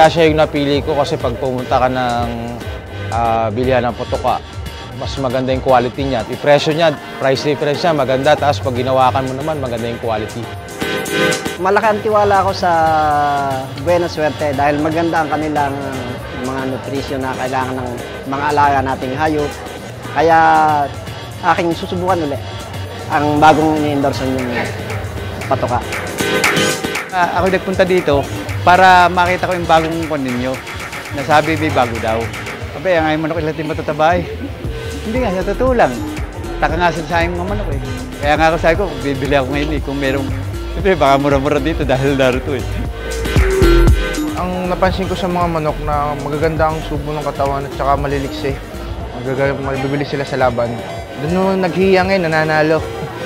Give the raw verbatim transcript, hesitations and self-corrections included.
Kaya siya yung napili ko kasi pag pumunta ka ng uh, bilihan ng putoka, mas maganda yung quality niya. I-presyo niya, price difference niya, maganda. Tapos pag ginawakan mo naman, maganda yung quality. Malaki ang tiwala ako sa Buena Suerte dahil maganda ang kanilang mga nutrisyon na kailangan ng mga alaga nating hayop. Kaya aking susubukan ulit ang bagong ini-endorsean yung patoka. Uh, ako nagpunta dito para makita ko yung bagong kon ninyo. Nasabi, may bago daw. Sabi, ang ayong manok ilating matatabay. Hindi nga, sa totoo lang. Taka nga sayang mga manok eh. Kaya nga ako sabi ko, bibili ako ngayon eh. Kung merong, siyempre baka mura-mura dito dahil narito eh. Ang napansin ko sa mga manok na magaganda ang subo ng katawan at saka maliliksi. Magaganda, magbibili sila sa laban. Doon nung naghiya ngayon, nananalo.